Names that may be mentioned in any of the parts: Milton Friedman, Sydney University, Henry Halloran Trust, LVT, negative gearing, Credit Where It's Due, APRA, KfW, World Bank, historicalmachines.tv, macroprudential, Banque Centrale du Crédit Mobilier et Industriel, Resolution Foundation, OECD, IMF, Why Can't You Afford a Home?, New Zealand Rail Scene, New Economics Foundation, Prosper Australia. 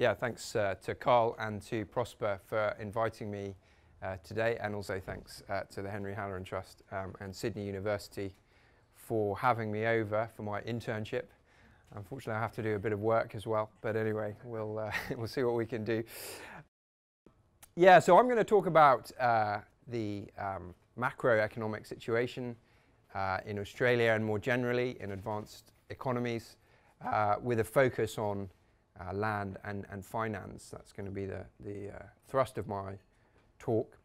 yeah, thanks to Carl and to Prosper for inviting me today, and also thanks to the Henry Halloran Trust and Sydney University for having me over for my internship. Unfortunately, I have to do a bit of work as well, but anyway, we'll see what we can do. Yeah, so I'm going to talk about the macroeconomic situation in Australia and more generally in advanced economies with a focus on land and finance. That's going to be the thrust of my talk.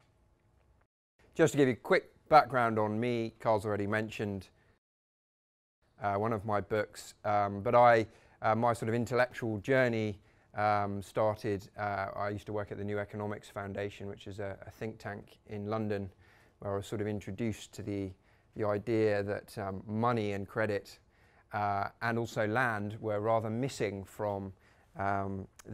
Just to give you a quick background on me, Carl's already mentioned one of my books, but my sort of intellectual journey started, I used to work at the New Economics Foundation, which is a think tank in London, where I was sort of introduced to the idea that money and credit and also land were rather missing from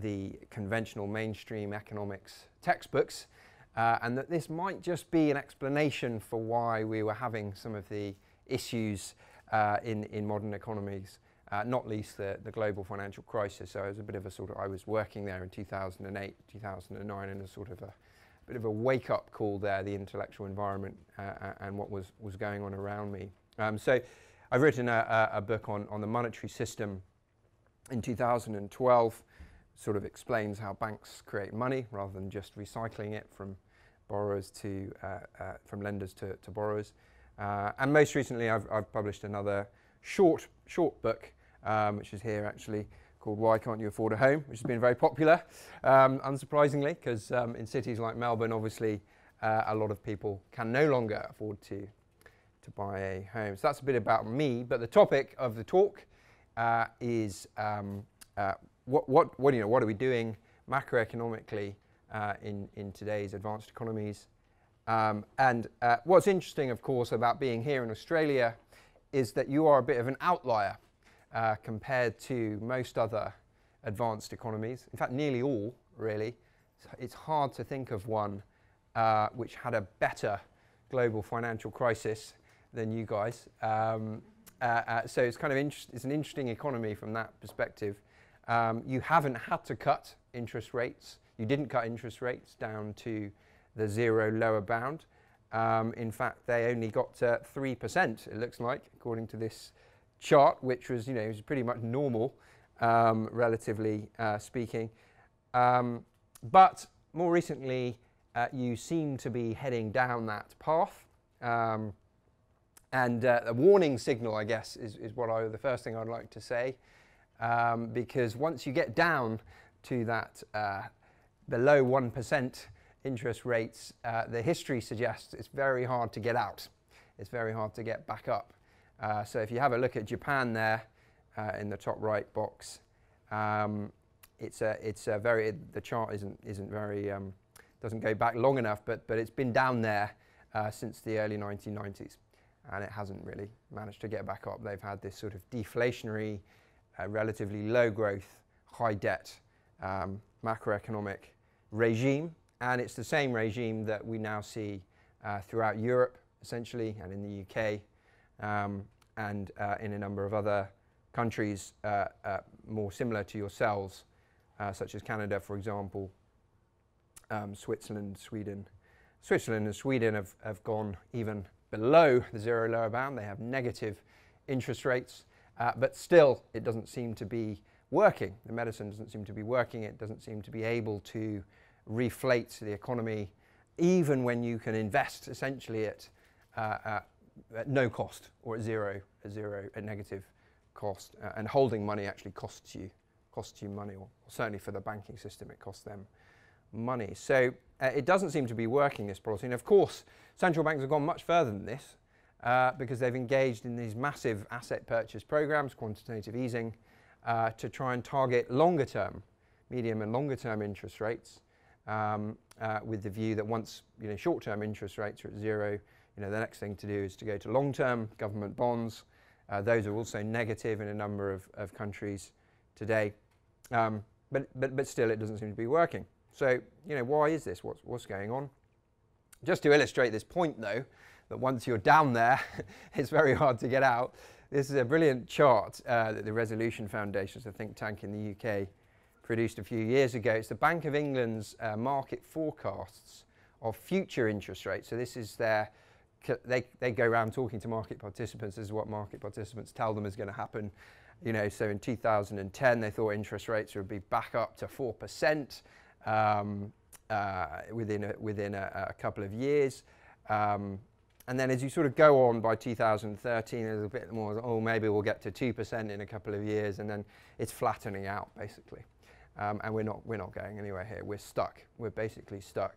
the conventional mainstream economics textbooks, and that this might just be an explanation for why we were having some of the issues in modern economies, not least the global financial crisis. So it was a bit of a sort of, I was working there in 2008, 2009, and a sort of a bit of a wake-up call there, the intellectual environment and what was going on around me. So I've written a book on the monetary system in 2012, sort of explains how banks create money rather than just recycling it from borrowers to, from lenders to borrowers. And most recently, I've published another short book, which is here actually, called Why Can't You Afford a Home?, which has been very popular, unsurprisingly, because in cities like Melbourne, obviously, a lot of people can no longer afford to buy a home. So that's a bit about me, but the topic of the talk is what are we doing macroeconomically in today's advanced economies? And what's interesting, of course, about being here in Australia is that you are a bit of an outlier compared to most other advanced economies. In fact, nearly all, really. It's hard to think of one which had a better global financial crisis than you guys. So it's kind of it's an interesting economy from that perspective. You haven't had to cut interest rates. You didn't cut interest rates down to the zero lower bound. In fact, they only got to 3%, it looks like, according to this chart, which was, you know, was pretty much normal, relatively speaking. But more recently, you seem to be heading down that path. And a warning signal, I guess, is the first thing I'd like to say, because once you get down to that below 1%, interest rates, the history suggests it's very hard to get out. It's very hard to get back up. So if you have a look at Japan there, in the top right box, the chart isn't very, doesn't go back long enough, but it's been down there since the early 1990s, and it hasn't really managed to get back up. They've had this sort of deflationary, relatively low growth, high debt macroeconomic regime. And it's the same regime that we now see throughout Europe, essentially, and in the UK, and in a number of other countries more similar to yourselves, such as Canada, for example, Switzerland, Sweden. Switzerland and Sweden have gone even below the zero lower bound. They have negative interest rates, but still it doesn't seem to be working. The medicine doesn't seem to be working. It doesn't seem to be able to reflate the economy, even when you can invest essentially at no cost, or at zero, a negative cost. And holding money actually costs you money, or certainly for the banking system, it costs them money. So it doesn't seem to be working, this policy. And of course, central banks have gone much further than this because they've engaged in these massive asset purchase programs, quantitative easing, to try and target longer term, medium and longer term interest rates. With the view that once, you know, short-term interest rates are at zero, you know, the next thing to do is to go to long-term government bonds. Those are also negative in a number of countries today, but still it doesn't seem to be working. So, you know, why is this? What's going on? Just to illustrate this point, though, that once you're down there, it's very hard to get out. This is a brilliant chart that the Resolution Foundation, is a think tank in the UK, produced a few years ago. It's the Bank of England's market forecasts of future interest rates. So this is their, they go around talking to market participants. This is what market participants tell them is going to happen. You know, so in 2010, they thought interest rates would be back up to 4% within a couple of years. And then as you sort of go on by 2013, there's a bit more, oh, maybe we'll get to 2% in a couple of years, and then it's flattening out, basically. And we're not going anywhere here. We're stuck. We're basically stuck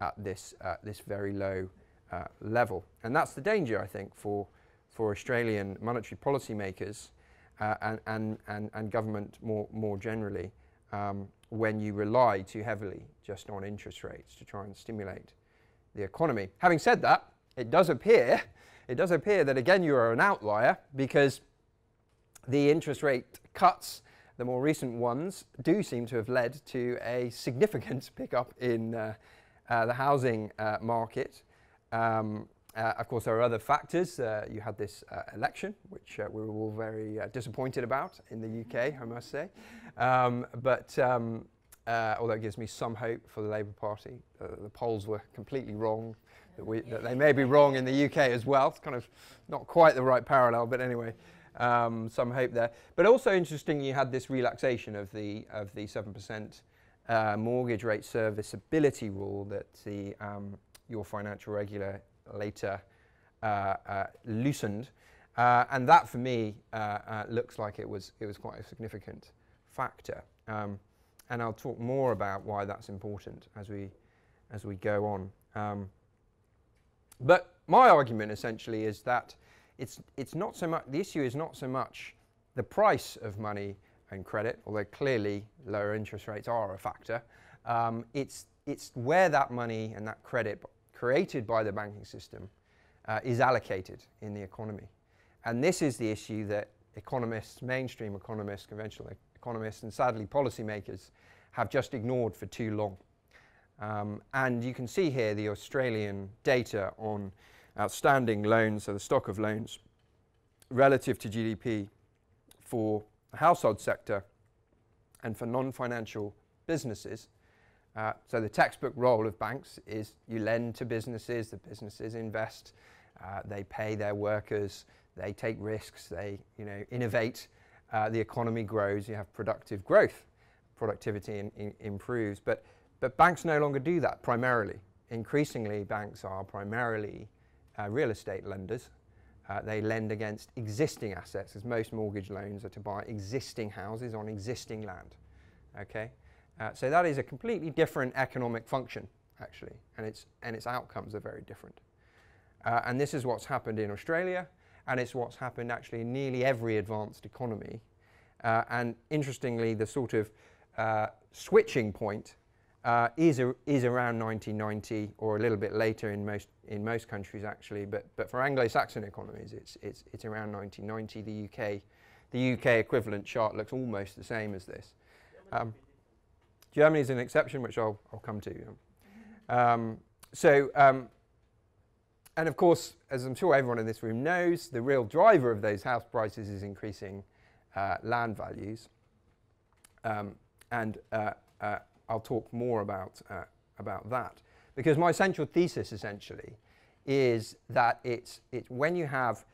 at this, this very low level. And that's the danger, I think, for Australian monetary policy makers and government more generally, when you rely too heavily just on interest rates to try and stimulate the economy. Having said that, it does appear that again you are an outlier, because the interest rate cuts, the more recent ones, do seem to have led to a significant pickup in the housing market. Of course, there are other factors. You had this election, which we were all very disappointed about in the UK, I must say. Although it gives me some hope for the Labour Party. The polls were completely wrong. That they may be wrong in the UK as well. It's kind of not quite the right parallel, but anyway, some hope there. But also interestingly, you had this relaxation of the 7% mortgage rate serviceability rule that the your financial regulator later loosened, and that for me looks like it was quite a significant factor. And I'll talk more about why that's important as we go on. But my argument essentially is that it's not so much, the issue is not so much the price of money and credit, although clearly lower interest rates are a factor. It's where that money and that credit created by the banking system is allocated in the economy. And this is the issue that economists, mainstream economists, conventional economists, and sadly policymakers have just ignored for too long. And you can see here the Australian data on outstanding loans, so the stock of loans relative to GDP for the household sector and for non-financial businesses. So the textbook role of banks is you lend to businesses, the businesses invest, they pay their workers, they take risks, they innovate, the economy grows, you have productive growth, productivity improves. But banks no longer do that primarily. Increasingly, banks are primarily real estate lenders. They lend against existing assets, as most mortgage loans are to buy existing houses on existing land. Okay, so that is a completely different economic function, actually, and its outcomes are very different. And this is what's happened in Australia, and it's what's happened actually in nearly every advanced economy. And interestingly, the sort of switching point is around 1990 or a little bit later in most countries actually, but for Anglo-Saxon economies it's around 1990. The UK equivalent chart looks almost the same as this. Germany is an exception, which I'll come to. And of course, as I'm sure everyone in this room knows, the real driver of those house prices is increasing land values, and I'll talk more about that, because my central thesis essentially is that it's when you have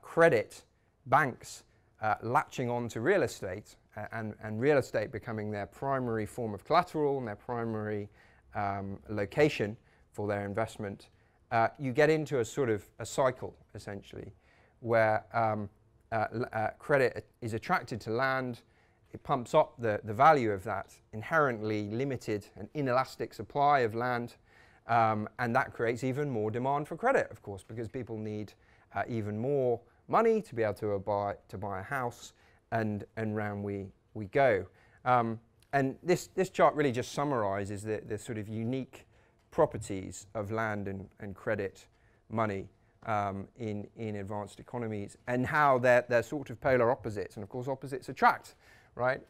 credit banks latching on to real estate and real estate becoming their primary form of collateral and their primary location for their investment, you get into a sort of a cycle essentially where credit is attracted to land. It pumps up the value of that inherently limited and inelastic supply of land, and that creates even more demand for credit, of course, because people need even more money to be able to buy a house, and round we go. And this chart really just summarizes the sort of unique properties of land and credit money in advanced economies, and how they're sort of polar opposites, and of course opposites attract. Right,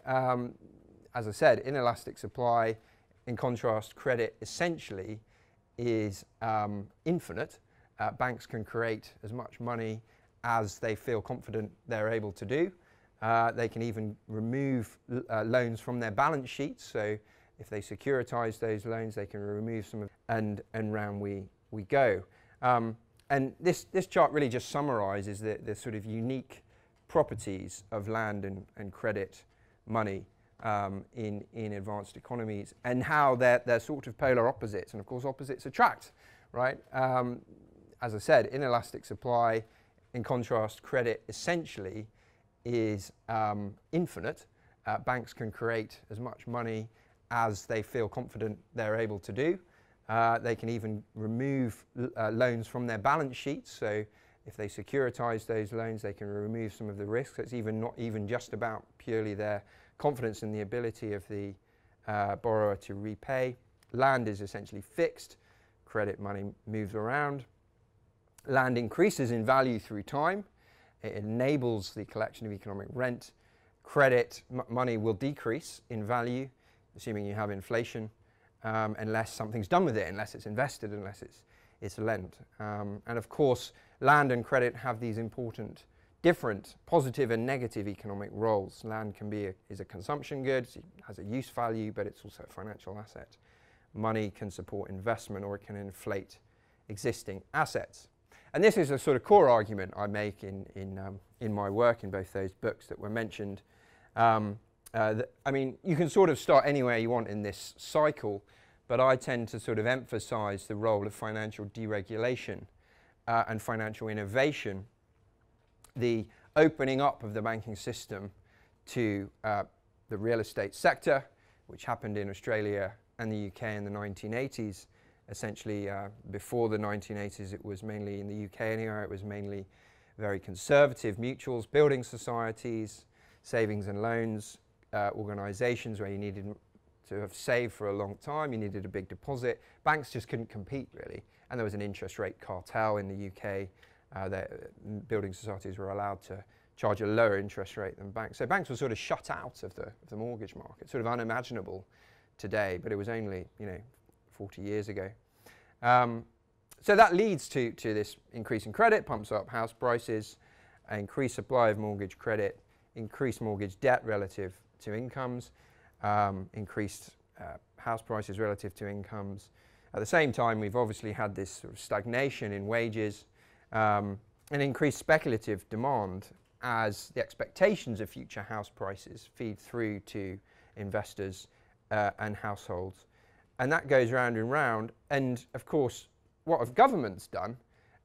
as I said, inelastic supply. In contrast, credit essentially is infinite. Banks can create as much money as they feel confident they're able to do, They can even remove loans from their balance sheets. So if they securitize those loans, they can remove some of it, and round we go. And this chart really just summarizes the sort of unique properties of land and credit money in advanced economies, and how they're sort of polar opposites. And of course, opposites attract, right? As I said, inelastic supply. In contrast, credit essentially is infinite. Banks can create as much money as they feel confident they're able to do. They can even remove loans from their balance sheets. So if they securitize those loans, they can remove some of the risks. It's even not even just about purely their confidence in the ability of the borrower to repay. Land is essentially fixed. Credit money moves around. Land increases in value through time. It enables the collection of economic rent. Credit money will decrease in value, assuming you have inflation, unless something's done with it, unless it's invested, unless it's lent. And of course, land and credit have these important, different positive and negative economic roles. Land can be is a consumption good, it has a use value, but it's also a financial asset. Money can support investment, or it can inflate existing assets. And this is a sort of core argument I make in my work in both those books that were mentioned. I mean, you can sort of start anywhere you want in this cycle, but I tend to sort of emphasize the role of financial deregulation and financial innovation, the opening up of the banking system to the real estate sector, which happened in Australia and the UK in the 1980s. Essentially, before the 1980s, it was mainly in the UK anyway, it was mainly very conservative mutuals, building societies, savings and loans, organisations where you needed to have saved for a long time, you needed a big deposit. Banks just couldn't compete, really. And there was an interest rate cartel in the UK. That building societies were allowed to charge a lower interest rate than banks. So banks were sort of shut out of the mortgage market, sort of unimaginable today, but it was only, you know, 40 years ago. So that leads to this increase in credit, pumps up house prices, increased supply of mortgage credit, increased mortgage debt relative to incomes, increased house prices relative to incomes. At the same time, we've obviously had this sort of stagnation in wages and increased speculative demand as the expectations of future house prices feed through to investors and households. And that goes round and round. And of course, what have governments done?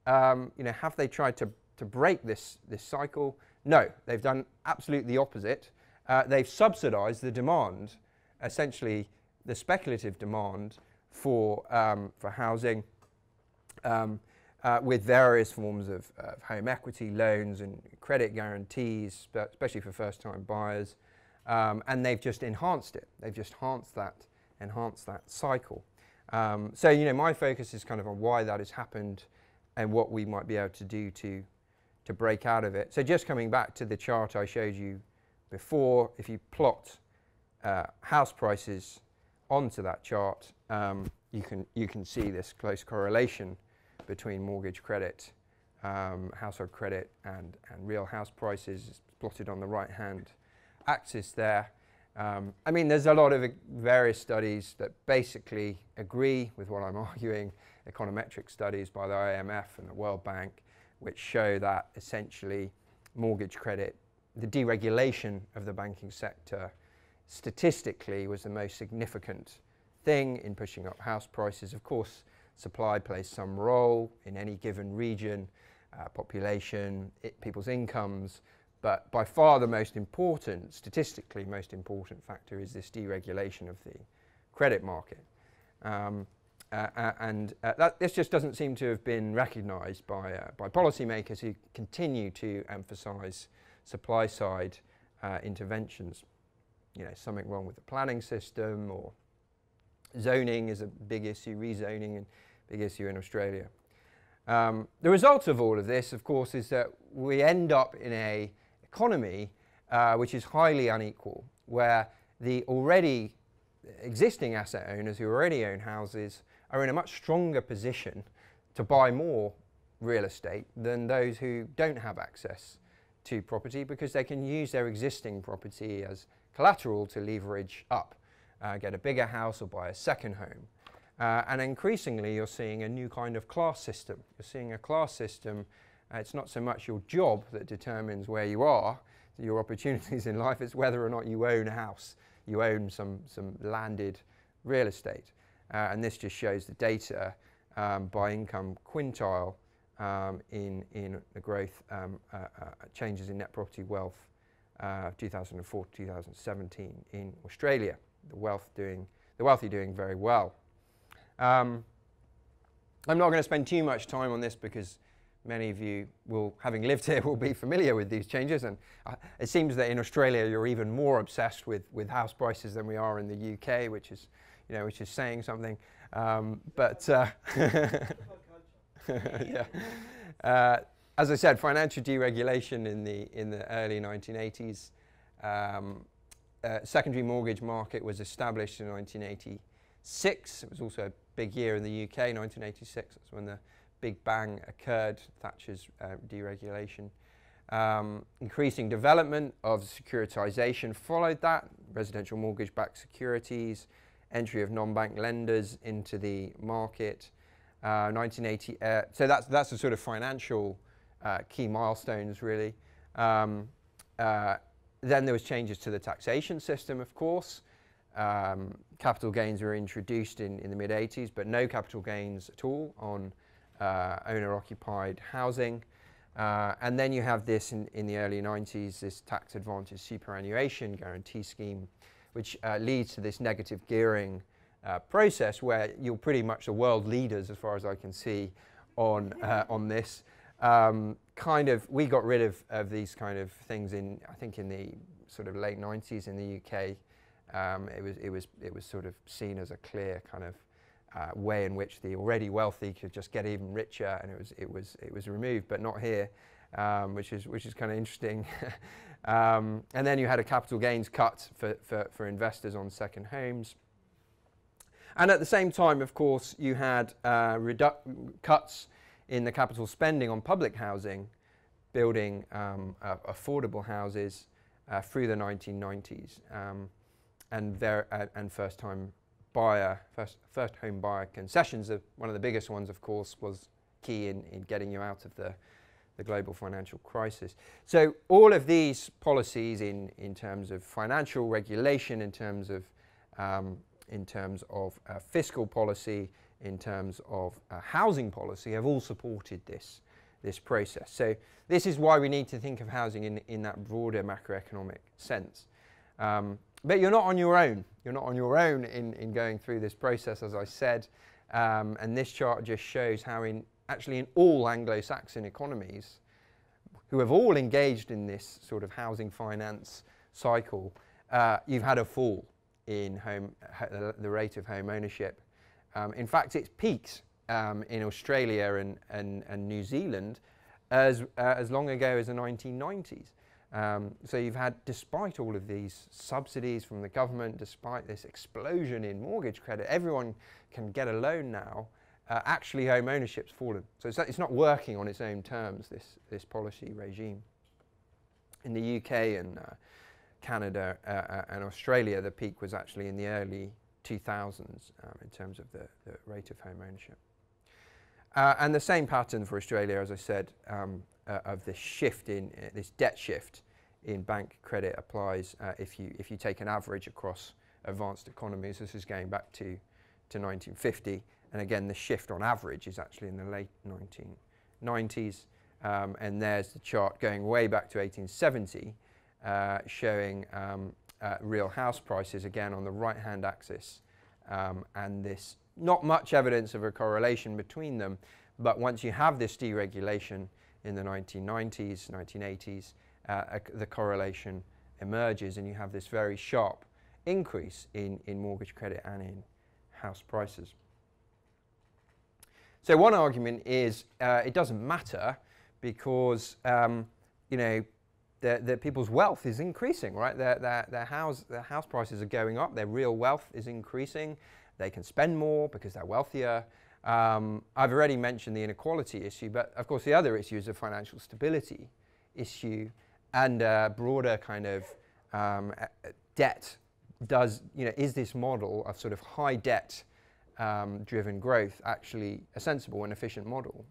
You know, have they tried to break this cycle? No, they've done absolutely the opposite. They've subsidised the demand, essentially the speculative demand for housing, with various forms of home equity loans and credit guarantees, but especially for first-time buyers. And they've just enhanced it. They've just enhanced that cycle. So, you know, my focus is kind of on why that has happened and what we might be able to do to break out of it. So just coming back to the chart I showed you before, if you plot house prices onto that chart, you can see this close correlation between mortgage credit, household credit, and real house prices, plotted on the right-hand axis there. I mean, there's a lot of various studies that basically agree with what I'm arguing, econometric studies by the IMF and the World Bank, which show that essentially mortgage credit, the deregulation of the banking sector statistically was the most significant thing in pushing up house prices. Of course, supply plays some role in any given region, population, people's incomes. But by far the most important, statistically most important factor is this deregulation of the credit market. This just doesn't seem to have been recognised by policymakers who continue to emphasise supply side interventions. You know, something wrong with the planning system, or zoning is a big issue, rezoning, and big issue in Australia. The result of all of this, of course, is that we end up in a economy which is highly unequal, where the already existing asset owners who already own houses are in a much stronger position to buy more real estate than those who don't have access to property because they can use their existing property as collateral to leverage up, get a bigger house or buy a second home. And increasingly you're seeing a new kind of class system. You're seeing a class system, it's not so much your job that determines where you are, your opportunities in life, it's whether or not you own a house, you own some landed real estate. And this just shows the data by income quintile in the growth changes in net property wealth 2004-2017 in Australia. The wealthy doing very well. I'm not going to spend too much time on this because many of you, having lived here, will be familiar with these changes, and it seems that in Australia you're even more obsessed with house prices than we are in the UK, which is, you know, which is saying something. Yeah. As I said, financial deregulation in the early 1980s. Secondary mortgage market was established in 1986. It was also a big year in the UK, 1986. That's when the Big Bang occurred, Thatcher's deregulation. Increasing development of securitization followed that, residential mortgage-backed securities, entry of non-bank lenders into the market. 1980. So that's the sort of financial key milestones, really. Then there was changes to the taxation system, of course. Capital gains were introduced in the mid-80s, but no capital gains at all on owner-occupied housing. And then you have this in the early 90s, this tax advantage superannuation guarantee scheme, which leads to this negative gearing process where you're pretty much the world leaders, as far as I can see, on this. Kind of, we got rid of these kind of things in, I think, in the sort of late 90s in the UK. It was sort of seen as a clear kind of way in which the already wealthy could just get even richer, and it was removed, but not here, which is kind of interesting. And then you had a capital gains cut for investors on second homes, and at the same time, of course, you had cuts in the capital spending on public housing, building affordable houses through the 1990s, and first home buyer concessions. One of the biggest ones, of course, was key in getting you out of the global financial crisis. So all of these policies in terms of financial regulation, in terms of fiscal policy, in terms of housing policy, have all supported this process. So this is why we need to think of housing in that broader macroeconomic sense. But you're not on your own. You're not on your own in going through this process, as I said. And this chart just shows how actually in all Anglo-Saxon economies, who have all engaged in this sort of housing finance cycle, you've had a fall in the rate of home ownership. In fact, it's peaked in Australia and New Zealand as long ago as the 1990s. So you've had, despite all of these subsidies from the government, despite this explosion in mortgage credit, everyone can get a loan now, actually home ownership's fallen. So it's not working on its own terms, this policy regime. In the UK and Canada and Australia, the peak was actually in the early 2000s in terms of the rate of home ownership. And the same pattern for Australia, as I said, of this shift in this debt shift in bank credit applies if you take an average across advanced economies. This is going back to 1950, and again the shift on average is actually in the late 1990s. And there's the chart going way back to 1870, showing real house prices again on the right-hand axis, and this not much evidence of a correlation between them. But once you have this deregulation in the 1990s, 1980s, the correlation emerges, and you have this very sharp increase in mortgage credit and in house prices. So one argument is it doesn't matter because you know, the people's wealth is increasing, right? Their house prices are going up. Their real wealth is increasing. They can spend more because they're wealthier. I've already mentioned the inequality issue, but of course the other issue is a financial stability issue and a broader kind of debt does, is this model of sort of high debt driven growth actually a sensible and efficient model?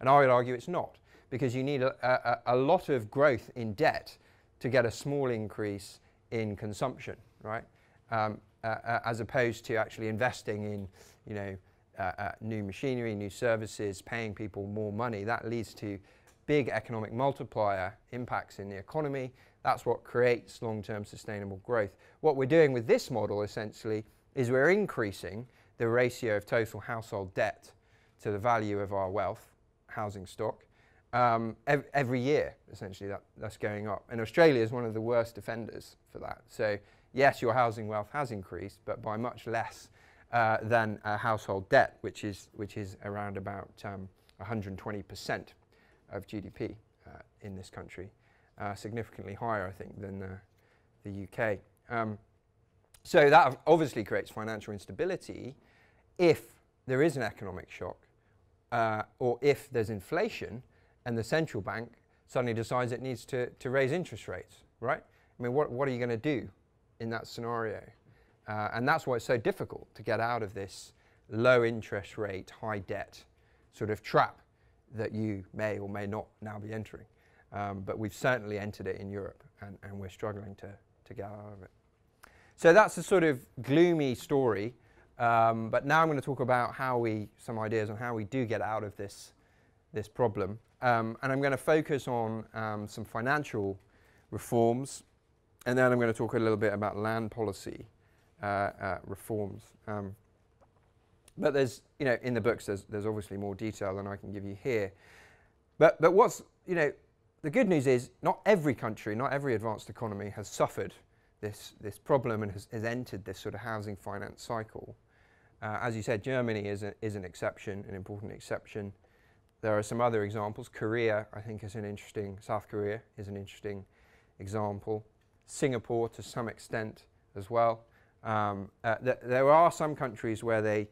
And I would argue it's not, because you need a lot of growth in debt to get a small increase in consumption, right? As opposed to actually investing in, new machinery, new services, paying people more money. That leads to big economic multiplier impacts in the economy. That's what creates long-term sustainable growth. What we're doing with this model essentially is we're increasing the ratio of total household debt to the value of our wealth, housing stock, every year, essentially, that's going up. And Australia is one of the worst offenders for that. So yes, your housing wealth has increased, but by much less than household debt, which is around about 120% of GDP in this country, significantly higher, I think, than the UK. So that obviously creates financial instability if there is an economic shock, or if there's inflation and the central bank suddenly decides it needs to raise interest rates, right? I mean, what are you going to do in that scenario? And that's why it's so difficult to get out of this low interest rate, high debt sort of trap that you may or may not now be entering. But we've certainly entered it in Europe, and we're struggling to get out of it. So that's a sort of gloomy story. But now I'm going to talk about some ideas on how we do get out of this problem. And I'm going to focus on some financial reforms, and then I'm going to talk a little bit about land policy reforms. But there's, in the books there's obviously more detail than I can give you here. But what's, the good news is not every country, not every advanced economy has suffered this problem and has entered this sort of housing finance cycle. As you said, Germany is an exception, an important exception. There are some other examples. Korea, I think, is an interesting, South Korea is an interesting example. Singapore to some extent as well. There are some countries where they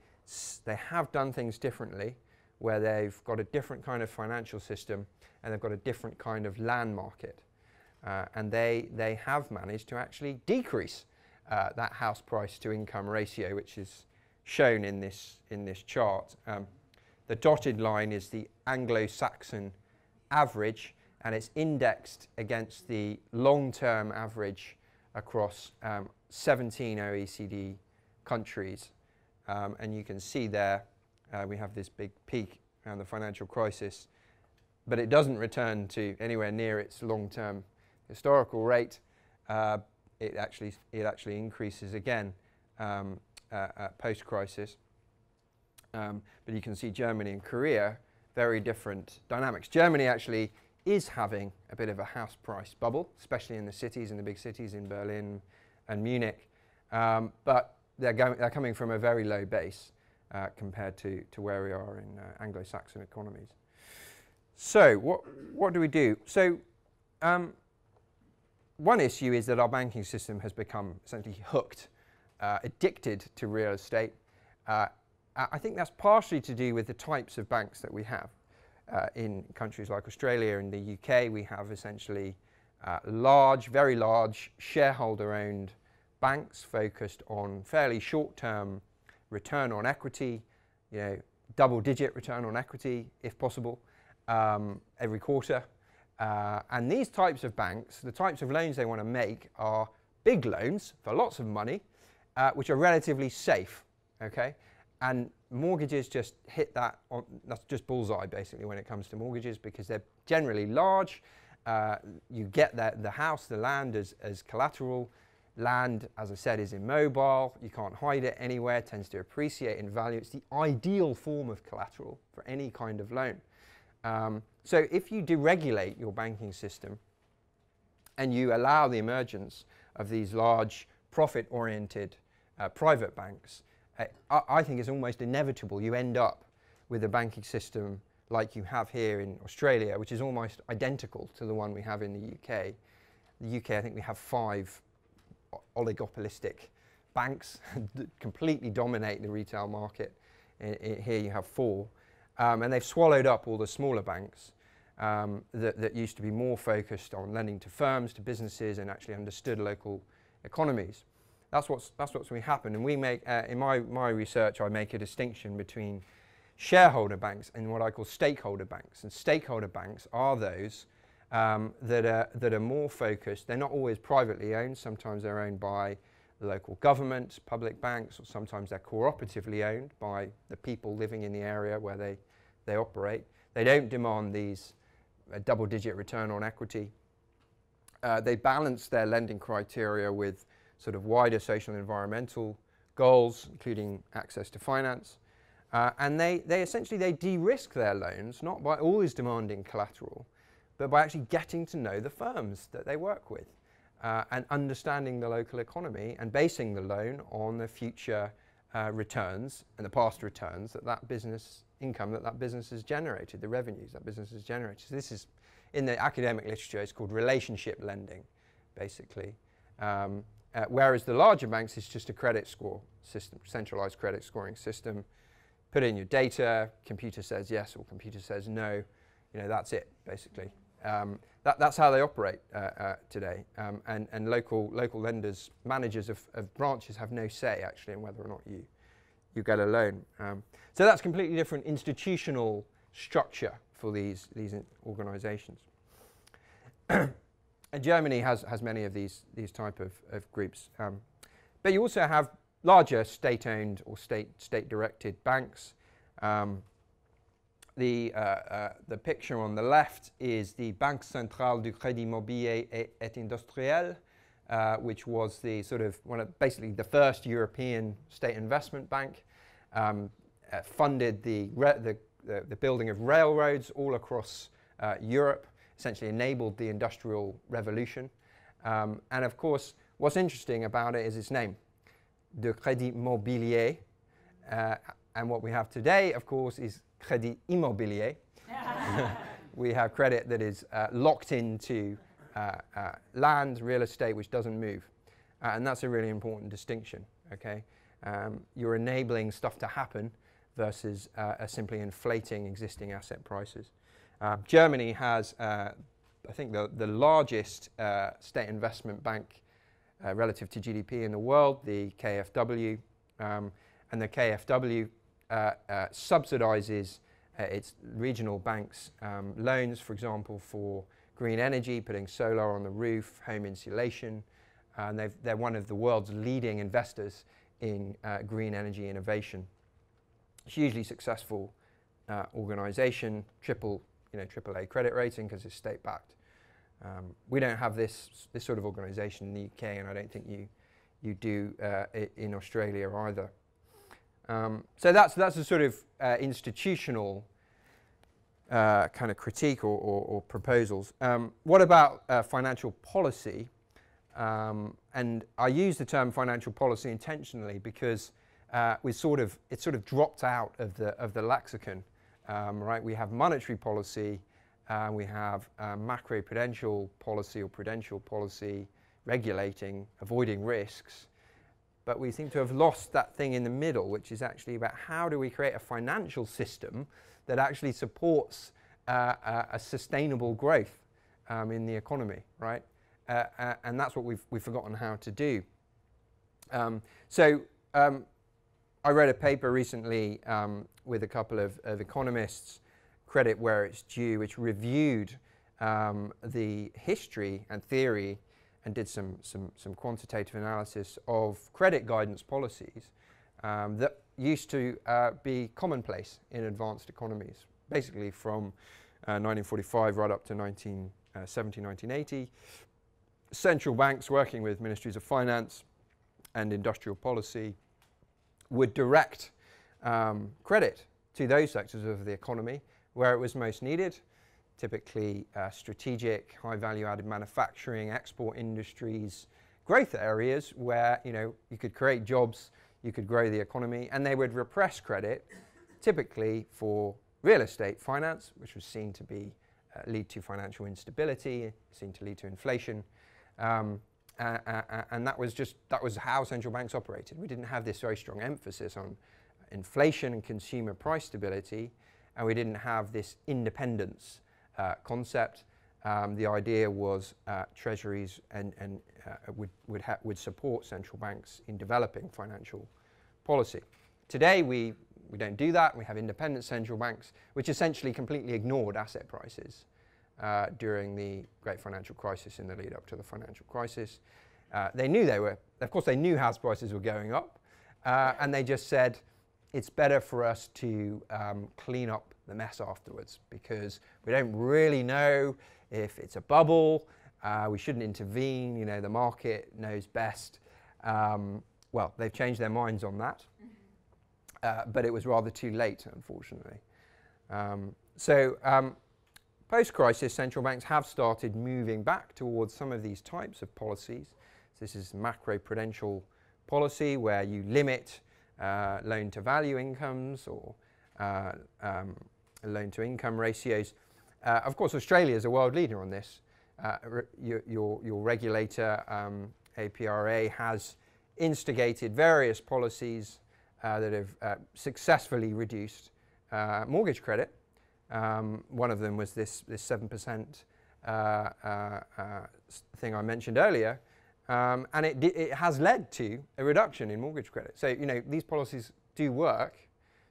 have done things differently, where they've got a different kind of financial system and they've got a different kind of land market. And they have managed to actually decrease that house price to income ratio, which is shown in this chart. The dotted line is the Anglo-Saxon average, and it's indexed against the long-term average across 17 OECD countries. And you can see there we have this big peak around the financial crisis, but it doesn't return to anywhere near its long-term historical rate. It actually increases again post-crisis. But you can see Germany and Korea, very different dynamics. Germany actually is having a bit of a house price bubble, especially in the cities, in the big cities, in Berlin and Munich. But they're coming from a very low base compared to where we are in Anglo-Saxon economies. So what do we do? So one issue is that our banking system has become essentially hooked, addicted to real estate. I think that's partially to do with the types of banks that we have. In countries like Australia and the UK, we have essentially large, very large shareholder-owned banks focused on fairly short-term return on equity, double-digit return on equity, if possible, every quarter. And these types of banks, the types of loans they want to make are big loans for lots of money, which are relatively safe, okay? And mortgages just hit that, that's just bullseye basically when it comes to mortgages, because they're generally large. You get the house, the land as collateral. Land, as I said, is immobile. You can't hide it anywhere, it tends to appreciate in value. It's the ideal form of collateral for any kind of loan. So if you deregulate your banking system and you allow the emergence of these large profit-oriented private banks, I think it's almost inevitable you end up with a banking system like you have here in Australia, which is almost identical to the one we have in the UK. The UK, I think we have 5 oligopolistic banks that completely dominate the retail market. Here you have 4. And they've swallowed up all the smaller banks. that used to be more focused on lending to firms, to businesses, and actually understood local economies. That's what's really happened. And we make, in my research, I make a distinction between shareholder banks and what I call stakeholder banks. And stakeholder banks are those that are more focused. They're not always privately owned. Sometimes they're owned by local governments, public banks, or sometimes they're cooperatively owned by the people living in the area where they operate. They don't demand these double-digit return on equity. They balance their lending criteria with sort of wider social and environmental goals, including access to finance. And they essentially de-risk their loans, not by always demanding collateral, but by actually getting to know the firms that they work with and understanding the local economy and basing the loan on the future returns and the past returns that business income that business has generated, the revenues that business has generated. So this is, in the academic literature, it's called relationship lending, basically. Whereas the larger banks, it's just a credit score system, centralized credit scoring system. Put in your data, computer says yes or computer says no. You know, that's it, basically. That's how they operate today. And local lenders, managers of branches have no say, actually, in whether or not you get a loan. So that's completely different institutional structure for these organizations. And Germany has many of these type of groups. But you also have larger state-owned or state-directed banks. The picture on the left is the Banque Centrale du Crédit Mobilier et Industriel, which was the sort of basically the first European state investment bank. Funded the building of railroads all across Europe. Essentially enabled the Industrial Revolution. And of course, what's interesting about it is its name, de Crédit Mobilier. And what we have today, of course, is Crédit Immobilier. We have credit that is locked into land, real estate, which doesn't move. And that's a really important distinction, okay? You're enabling stuff to happen versus simply inflating existing asset prices. Germany has, I think, the largest state investment bank relative to GDP in the world, the KfW. And the KfW subsidizes its regional banks' loans, for example, for green energy, putting solar on the roof, home insulation. And they're one of the world's leading investors in green energy innovation. Hugely successful organization, AAA credit rating because it's state-backed. We don't have this sort of organisation in the UK, and I don't think you do in Australia either. So that's a sort of institutional kind of critique or proposals. What about financial policy? And I use the term financial policy intentionally because it's sort of dropped out of the lexicon. Right, we have monetary policy, we have macroprudential policy or prudential policy, regulating, avoiding risks, but we seem to have lost that thing in the middle, which is actually about how do we create a financial system that actually supports a sustainable growth in the economy, right? And that's what we've forgotten how to do. I read a paper recently with a couple of economists, Credit Where It's Due, which reviewed the history and theory and did some quantitative analysis of credit guidance policies that used to be commonplace in advanced economies, basically from 1945 right up to 1970, 1980. Central banks working with ministries of finance and industrial policy would direct credit to those sectors of the economy where it was most needed, typically strategic, high value-added manufacturing, export industries, growth areas where you could create jobs, you could grow the economy, and they would repress credit, typically for real estate finance, which was seen to be lead to financial instability, seen to lead to inflation. And that was how central banks operated. We didn't have this very strong emphasis on inflation and consumer price stability, and we didn't have this independence concept. The idea was treasuries would support central banks in developing financial policy. Today we don't do that. We have independent central banks, which essentially completely ignored asset prices during the great financial crisis, in the lead up to the financial crisis. They knew they were, of course they knew house prices were going up, and they just said, it's better for us to clean up the mess afterwards, because we don't really know if it's a bubble, we shouldn't intervene, you know, the market knows best. Well, they've changed their minds on that, but it was rather too late, unfortunately. Post-crisis, central banks have started moving back towards some of these types of policies. So this is macroprudential policy, where you limit loan-to-value incomes or loan-to-income ratios. Of course, Australia is a world leader on this. Your regulator, APRA, has instigated various policies that have successfully reduced mortgage credit. One of them was this 7% thing I mentioned earlier, and it has led to a reduction in mortgage credit. So, you know, these policies do work.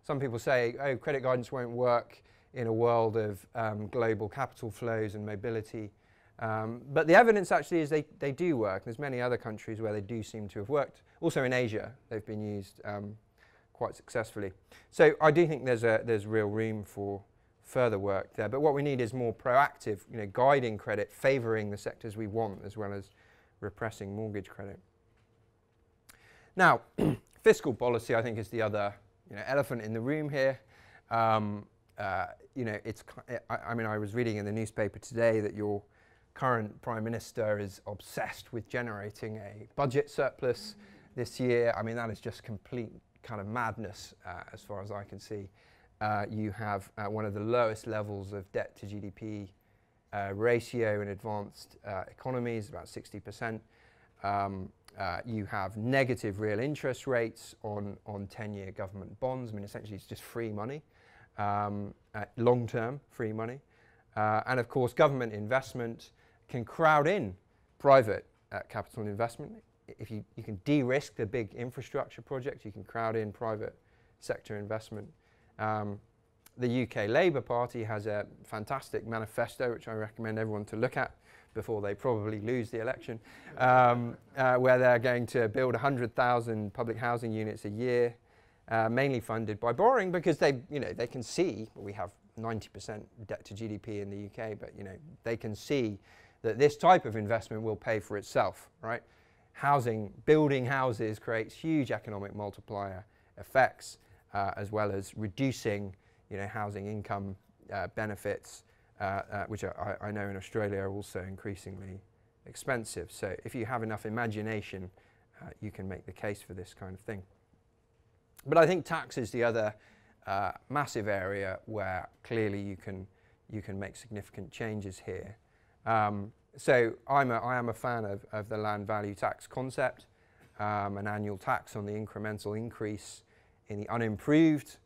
Some people say, oh, credit guidance won't work in a world of global capital flows and mobility. But the evidence actually is they do work. There's many other countries where they do seem to have worked. Also in Asia, they've been used quite successfully. So I do think there's real room for further work there. But what we need is more proactive, you know, guiding credit, favouring the sectors we want, as well as repressing mortgage credit. Now, fiscal policy, I think, is the other, you know, elephant in the room here. You know, I mean, I was reading in the newspaper today that your current Prime Minister is obsessed with generating a budget surplus this year. I mean, that is just complete kind of madness as far as I can see. You have one of the lowest levels of debt to GDP ratio in advanced economies, about 60%. You have negative real interest rates on 10-year government bonds. I mean, essentially, it's just free money, long-term free money. And of course, government investment can crowd in private capital investment. If you can de-risk the big infrastructure projects, you can crowd in private sector investment. The UK Labour Party has a fantastic manifesto, which I recommend everyone to look at before they probably lose the election, where they're going to build 100,000 public housing units a year, mainly funded by borrowing, because they can see, we have 90% debt to GDP in the UK, but, you know, they can see that this type of investment will pay for itself, right? Building houses creates huge economic multiplier effects, as well as reducing, you know, housing income benefits, which I know in Australia are also increasingly expensive. So if you have enough imagination, you can make the case for this kind of thing. But I think tax is the other massive area where clearly you can make significant changes here. So I am a fan of the land value tax concept, an annual tax on the incremental increase in the unimproved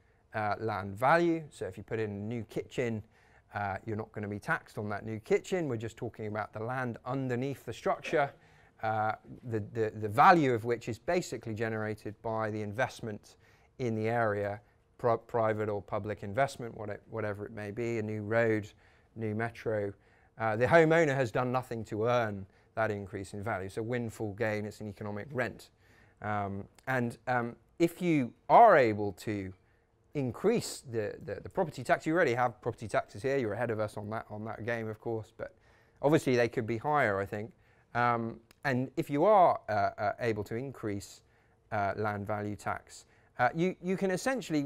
land value. So if you put in a new kitchen, you're not going to be taxed on that new kitchen. We're just talking about the land underneath the structure, the value of which is basically generated by the investment in the area, private or public investment, whatever it may be, a new road, new metro. The homeowner has done nothing to earn that increase in value. So windfall gain, it's an economic rent. If you are able to increase the property tax, you already have property taxes here. You're ahead of us on that game, of course, but obviously they could be higher, I think. And if you are able to increase land value tax, you can essentially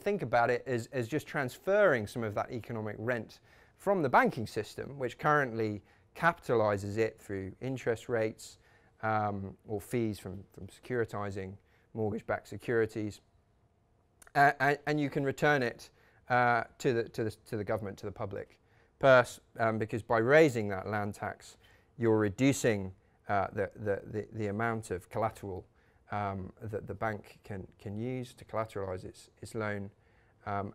think about it as just transferring some of that economic rent from the banking system, which currently capitalizes it through interest rates or fees from securitizing mortgage-backed securities, and you can return it to the government, to the public purse, because by raising that land tax, you're reducing the amount of collateral that the bank can use to collateralize its loan,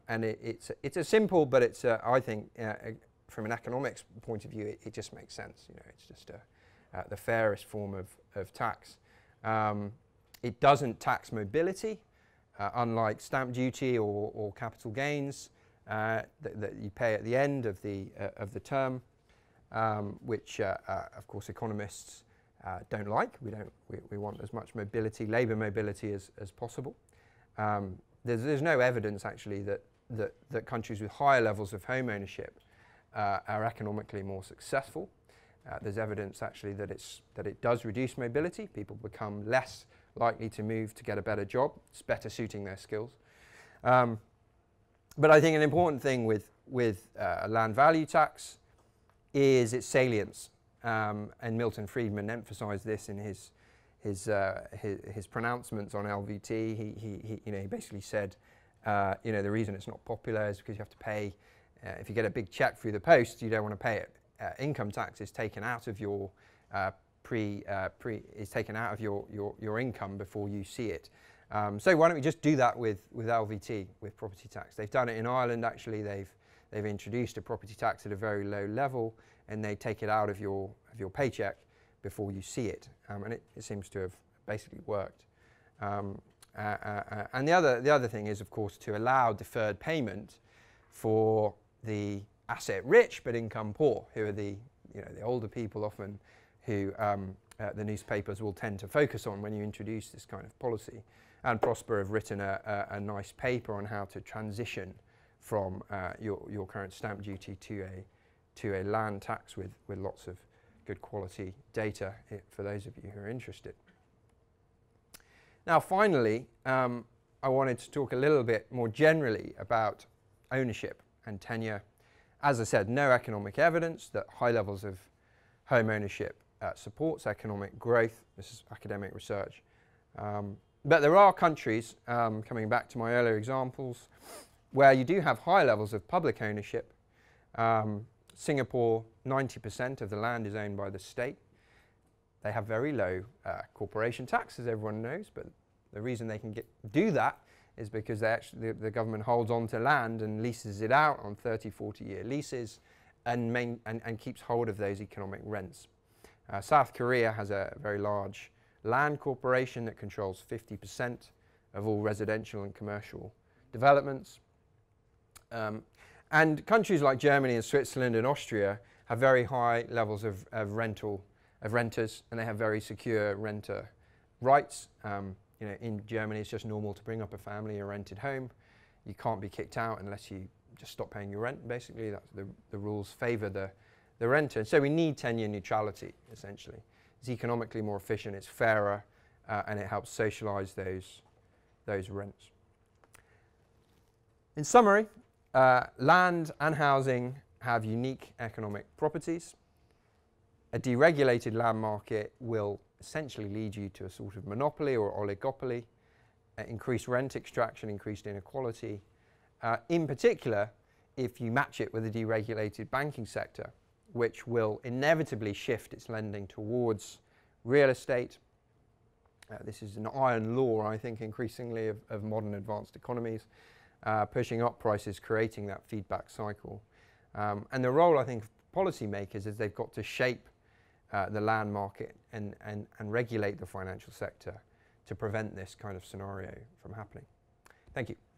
and it's a simple, but it's I think from an economics point of view, it just makes sense. You know, it's just the fairest form of tax. It doesn't tax mobility, unlike stamp duty or capital gains that you pay at the end of the term, which of course economists don't like. We want as much mobility, labour mobility, as possible. There's no evidence actually that countries with higher levels of home ownership are economically more successful. There's evidence actually that it does reduce mobility. People become less likely to move to get a better job. It's better suiting their skills. But I think an important thing with a land value tax is its salience. And Milton Friedman emphasised this in his pronouncements on LVT. He basically said, the reason it's not popular is because you have to pay. If you get a big cheque through the post, you don't want to pay it. Income tax is taken out of your your income before you see it. So why don't we just do that with LVT, with property tax? They've done it in Ireland. Actually, they've introduced a property tax at a very low level, and they take it out of your paycheck before you see it, and it seems to have basically worked. And the other thing is, of course, to allow deferred payment for the asset rich but income poor, who are the older people often, who the newspapers will tend to focus on when you introduce this kind of policy. And Prosper have written a nice paper on how to transition from your current stamp duty to a land tax with lots of good quality data for those of you who are interested. Now finally, I wanted to talk a little bit more generally about ownership and tenure. As I said, no economic evidence that high levels of home ownership supports economic growth. This is academic research. But there are countries, coming back to my earlier examples, where you do have high levels of public ownership. Singapore, 90% of the land is owned by the state. They have very low corporation tax, as everyone knows, but the reason they can do that is because the government holds on to land and leases it out on 30, 40-year leases and keeps hold of those economic rents. South Korea has a very large land corporation that controls 50% of all residential and commercial developments. And countries like Germany and Switzerland and Austria have very high levels of renters, and they have very secure renter rights. In Germany, it's just normal to bring up a family in a rented home. You can't be kicked out unless you just stop paying your rent, basically. That's the rules favour the renter. And so we need tenure neutrality, essentially. It's economically more efficient, it's fairer, and it helps socialise those rents. In summary, land and housing have unique economic properties. A deregulated land market will essentially lead you to a sort of monopoly or oligopoly, increased rent extraction, increased inequality, in particular if you match it with a deregulated banking sector, which will inevitably shift its lending towards real estate. This is an iron law, I think, increasingly of modern advanced economies, pushing up prices, creating that feedback cycle. And the role, I think, of policymakers is they've got to shape the land market and regulate the financial sector to prevent this kind of scenario from happening. Thank you.